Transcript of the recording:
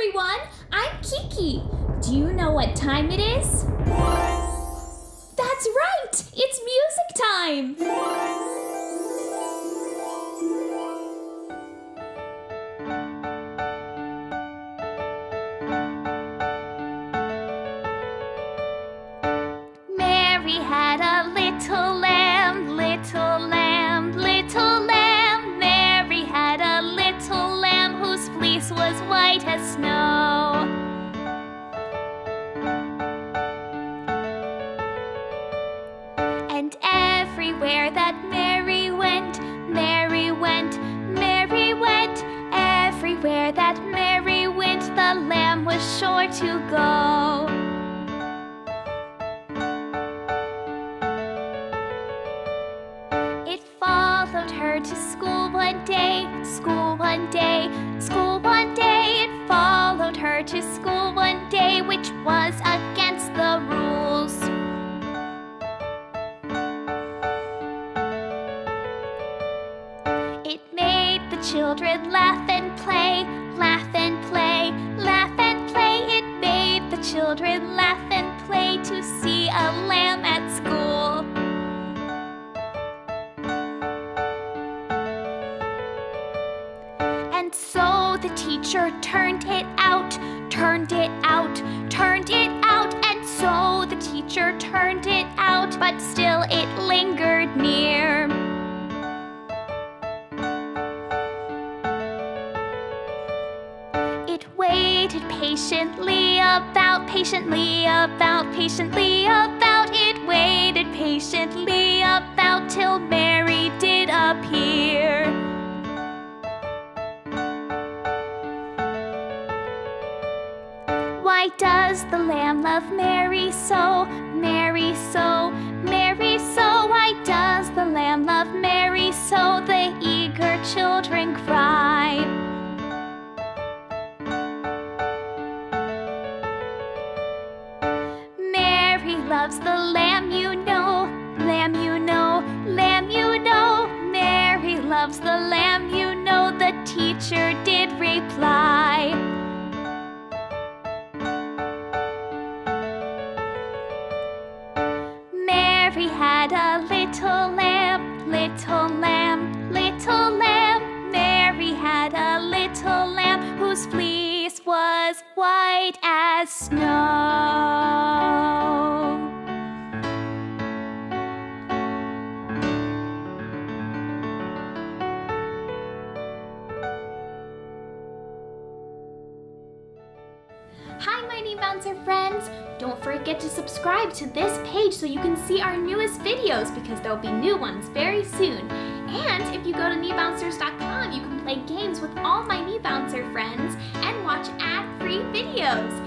everyone! I'm Kiki. Do you know what time it is? That's right! It's music time! Mary had a little lamb, little lamb, little lamb. Mary had a little lamb whose fleece was white as snow. And everywhere that Mary went, Mary went, Mary went. Everywhere that Mary went, the lamb was sure to go. It followed her to school one day, school one day, school one day. It followed her to school one day, which was against the rules. Children laugh and play, laugh and play, laugh and play. It made the children laugh and play to see a lamb at school. And so the teacher turned it out, turned it out, turned it out. And so the teacher turned it out, but still it lingered near. Patiently about, patiently about, patiently about. It waited patiently about till Mary did appear. Why does the lamb love Mary so, Mary so, Mary so? Why does the lamb love Mary so? The eager children cry. Loves the lamb, you know, lamb, you know, lamb, you know. Mary loves the lamb, you know, the teacher did reply. Mary had a little lamb, little lamb, little lamb. Mary had a little lamb whose fleece was white as snow. Hi, my Knee Bouncer friends! Don't forget to subscribe to this page so you can see our newest videos, because there'll be new ones very soon. And if you go to kneebouncers.com, you can play games with all my Knee Bouncer friends and watch ad-free videos.